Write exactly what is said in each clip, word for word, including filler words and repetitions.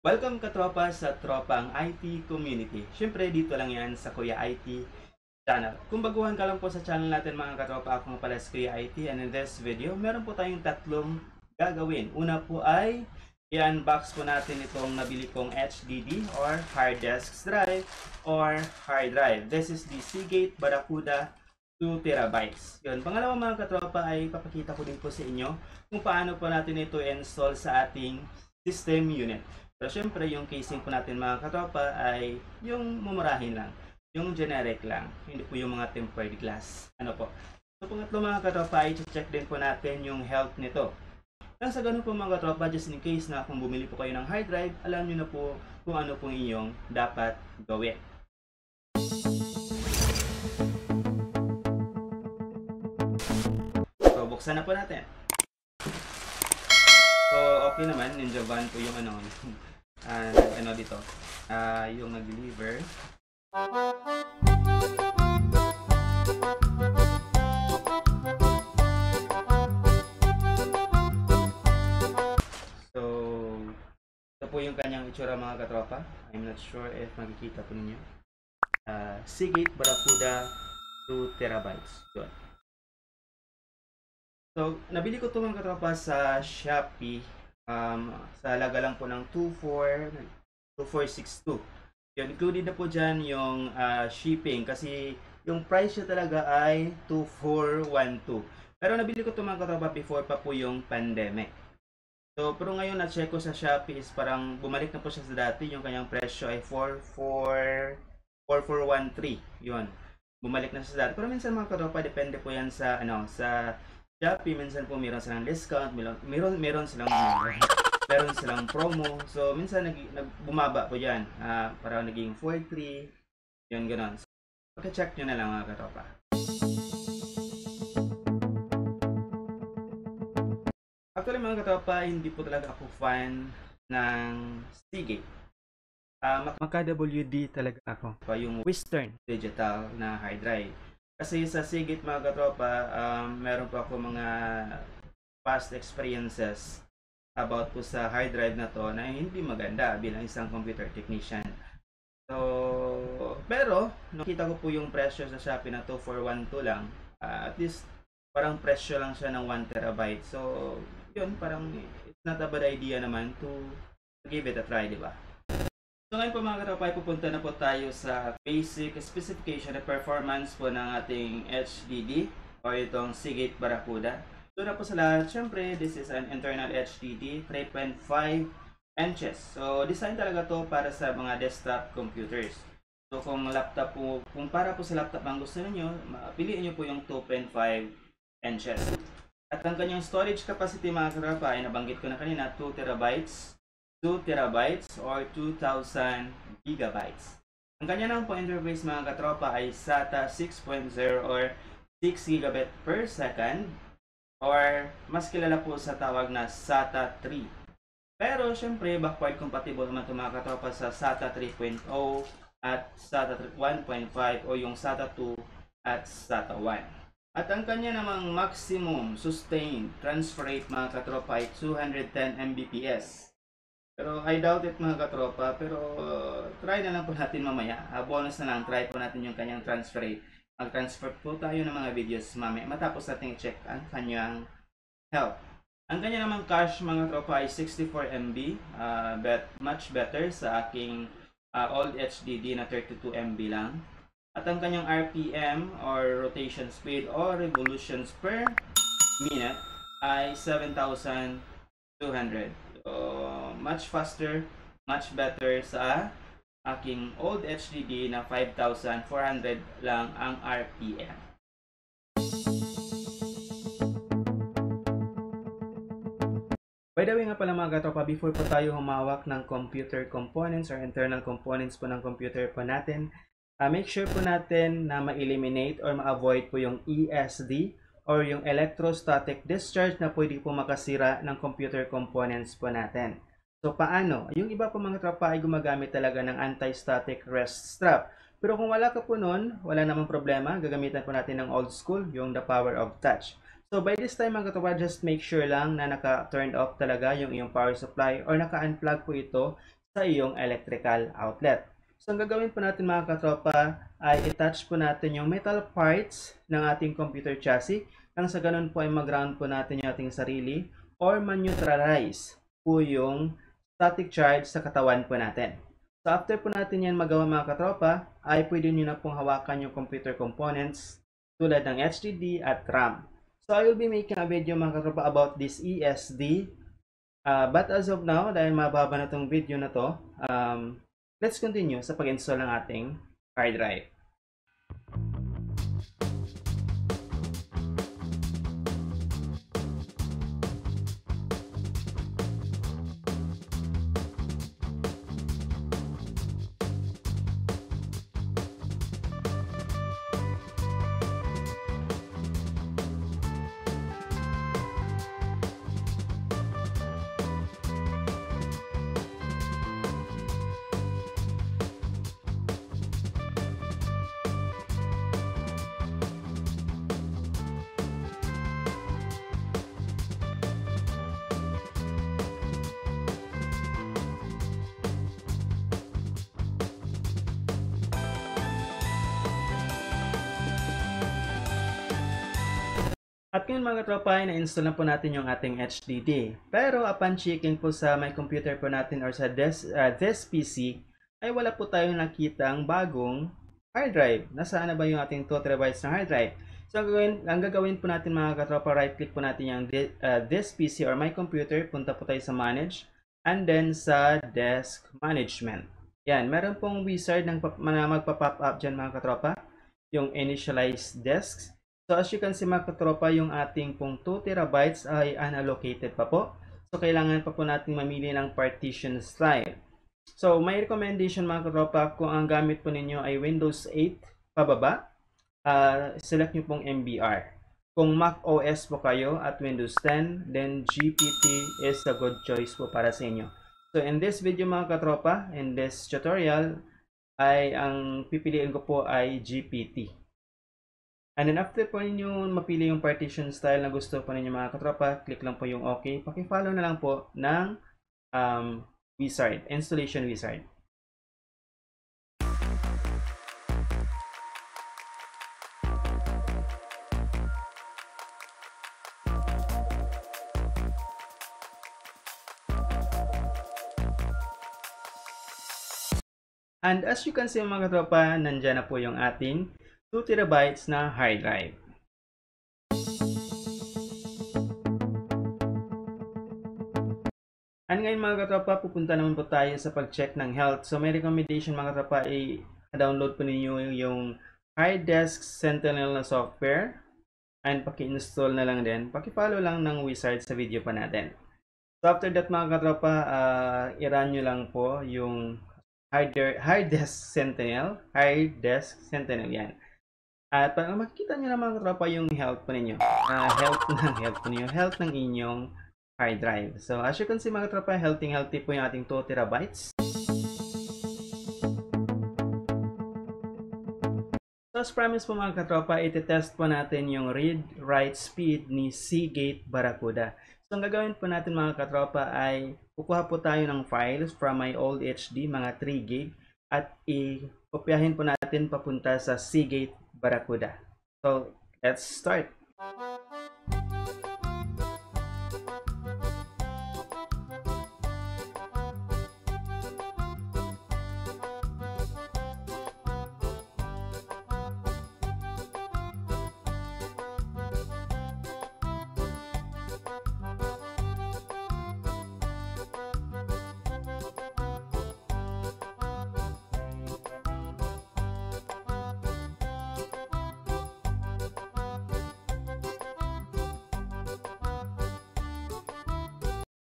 Welcome katropa sa Tropang I T Community. Siyempre dito lang yan sa Kuya I T Channel. Kung baguhan ka lang po sa channel natin mga katropa, ako nga pala si Kuya I T, and in this video, meron po tayong tatlong gagawin. Una po ay i-unbox po natin itong nabili kong H D D or Hard Disk Drive or Hard Drive. This is the Seagate Barracuda two terabytes. Yun. Pangalawa mga katropa ay papakita ko din po sa inyo kung paano po natin ito install sa ating system unit. Pero syempre yung casing po natin mga katropa ay yung mumurahin lang, yung generic lang, hindi po yung mga tempered glass. Ano po? So pangatlo mga katropa ay check din po natin yung health nito. Nang sa ganun po mga katropa, just in case na kung bumili po kayo ng hard drive, alam nyo na po kung ano po inyong dapat gawin. So buksan na po natin. So okay naman, ninja van po yung ano Uh, ano dito uh, yung nag-deliver. So ito po yung kanyang itsura mga katropa. I'm not sure if makikita po ninyo. uh, Seagate Barracuda two terabytes. Good. So nabili ko ito mga katropa sa Shopee. Um, sa halaga lang po ng two thousand four hundred sixty-two. Yun, included na po dyan yung uh, shipping kasi yung price niya talaga ay two thousand four hundred twelve. Pero nabili ko ito mga katropa before pa po yung pandemic. So, pero ngayon na-check ko sa Shopee is parang bumalik na po siya sa dati. Yung kanyang presyo ay four thousand four hundred thirteen. Yun, bumalik na siya sa dati. Pero minsan mga katropa, depende po yan sa ano, sa Shopee, minsan po meron silang discount, meron, meron silang meron silang promo. So, minsan nag, nag, bumaba po yan. Uh, para naging four three, yun, gano'n. So, pag-check nyo na lang mga katropa. Actually mga katropa, hindi po talaga ako fan ng Seagate. Uh, Maka-W D talaga ako. So, yung Western Digital na hard drive. Kasi sa Seagate mga katropa, um, meron po ako mga past experiences about po sa hard drive na to na hindi maganda bilang isang computer technician. So, pero, nakita ko po yung presyo sa Shopee na to, four twelve lang. Uh, at least, parang presyo lang siya ng one terabyte. So, yun, parang it's not a bad idea naman to give it a try, di ba? So ngayon po mga katropa, pupunta na po tayo sa basic specification at performance po ng ating H D D o itong Seagate Barracuda. So na po sa lahat, syempre this is an internal H D D, three point five inches. So design talaga to para sa mga desktop computers. So kung laptop po, kung para po sa laptop ang gusto niyo, piliin niyo po yung two point five inches. At ang kanyang storage capacity mga katropa ay nabanggit ko na kanina, two terabytes. two terabytes or two thousand gigabytes. Ang kanya naman po interface mga katropa ay SATA six point oh or six gigabit per second or mas kilala po sa tawag na SATA three. Pero syempre backward compatible naman ito mga katropa sa SATA three point oh at SATA one point five o yung SATA two at SATA one. At ang kanya namang maximum sustained transfer rate mga katropa ay two hundred ten megabits per second. Pero I doubt it mga katropa, pero uh, try na lang po natin mamaya. Uh, bonus na lang, try po natin yung kanyang transfer rate. Mag-transfer po tayo ng mga videos mamaya matapos natin i-check ang kanyang health. Ang kanya namang cache mga katropa ay sixty-four megabytes, uh, but much better sa aking uh, old H D D na thirty-two megabytes lang. At ang kanyang R P M or rotation speed or revolutions per minute ay seven thousand two hundred. So, much faster, much better sa aking old H D D na five thousand four hundred lang ang R P M. By the way nga pala mga katropa, before po tayo humawak ng computer components or internal components po ng computer po natin, uh, make sure po natin na ma-eliminate or ma-avoid po yung E S D or yung electrostatic discharge na pwede po makasira ng computer components po natin. So paano? Yung iba po mga tropa ay gumagamit talaga ng anti-static wrist strap. Pero kung wala ka po nun, wala namang problema, gagamitan po natin ng old school, yung the power of touch. So by this time mga tropa, just make sure lang na naka-turned off talaga yung iyong power supply or naka-unplug po ito sa iyong electrical outlet. So, ang gagawin po natin mga katropa ay i-touch po natin yung metal parts ng ating computer chassis nang sa ganun po ay mag-ground po natin yung ating sarili or man-neutralize po yung static charge sa katawan po natin. So, after po natin yan magawa mga katropa, ay pwede nyo na pong hawakan yung computer components tulad ng H D D at RAM. So, I will be making a video mga katropa about this E S D. Uh, but as of now, dahil mababa na itong video na to, um, let's continue sa pag-install ng ating hard drive. At ngayon mga tropa ay na-install na po natin yung ating H D D. Pero upon checking po sa my computer po natin or sa this, uh, this P C ay wala po tayong nakita ang bagong hard drive. Nasaan na ba yung ating two terabytes na hard drive? So ang gagawin, ang gagawin po natin mga katropa, right click po natin yung uh, this P C or my computer. Punta po tayo sa manage and then sa disk management. Yan, meron pong wizard ng magpa-pop up dyan mga katropa, yung initialize disks. So as you can see mga katropa, yung ating pong two terabytes ay unallocated pa po. So kailangan pa po natin mamili ng partition style. So my recommendation mga katropa, kung ang gamit po ninyo ay Windows eight pababa, uh, select nyo pong M B R. Kung Mac O S po kayo at Windows ten, then G P T is a good choice po para sa inyo. So in this video mga katropa, in this tutorial, ay ang pipiliin ko po ay G P T. And then after po ninyo mapili yung partition style na gusto po ninyo mga katropa, click lang po yung OK. Paki-follow na lang po ng um, wizard, installation wizard. And as you can see mga katropa, nandyan na po yung ating two terabytes na hard drive. And ngayon mga katropa, pupunta naman po tayo sa pag-check ng health. So may recommendation mga katropa, i-download po ninyo yung Hard Disk Sentinel na software and paki-install na lang din. Paki-follow lang ng wizard sa video pa natin. So after that mga katropa, uh, i-run nyo lang po yung Hard Disk Sentinel. Hard Disk Sentinel yan. At pag makikita nyo na mga katropa yung health po ninyo, uh, health ng health po ninyo, health ng inyong hard drive. So as you can see mga katropa, healthy healthy po yung ating two terabytes. So as promised po mga katropa, itetest po natin yung read write speed ni Seagate Barracuda. So ang gagawin po natin mga katropa ay kukuha po tayo ng files from my old H D, mga three gig, at i-kopyahin po natin papunta sa Seagate Barracuda. So, let's start.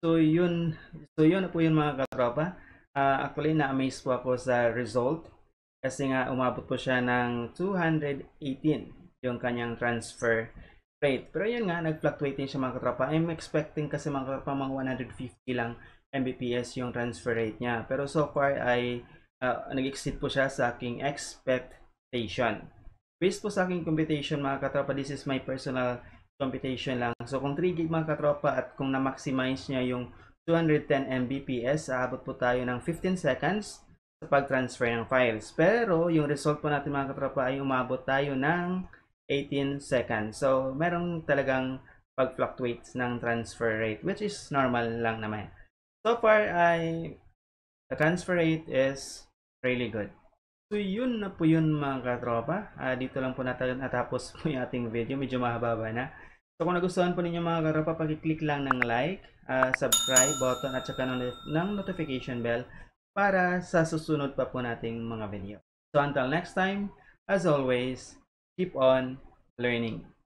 So yun, so yun po yun mga katropa. Uh, actually na-amaze po ako sa result kasi nga umabot po siya ng two hundred eighteen yung kanyang transfer rate. Pero yun nga, nag-fluctuating siya mga katropa. I'm expecting kasi mga katropa mga one hundred fifty lang M B P S yung transfer rate niya. Pero so far ay uh, nag-exceed po siya sa aking expectation. Based po sa aking computation mga katropa, this is my personal computation lang. So kung three gig mga katropa at kung na-maximize niya yung two hundred ten megabits per second, aabot po tayo ng fifteen seconds sa pag-transfer ng files. Pero yung result po natin mga katropa ay umabot tayo ng eighteen seconds. So merong talagang pag-fluctuates ng transfer rate, which is normal lang naman. So far ay the transfer rate is really good. So yun na po yun mga katropa. Uh, dito lang po natin natapos po yung ating video. Medyo mahaba-haba na. So kung nagustuhan po ninyo mga katropa, pakiclick lang ng like, uh, subscribe button at saka ng, ng notification bell para sa susunod pa po nating mga video. So until next time, as always, keep on learning.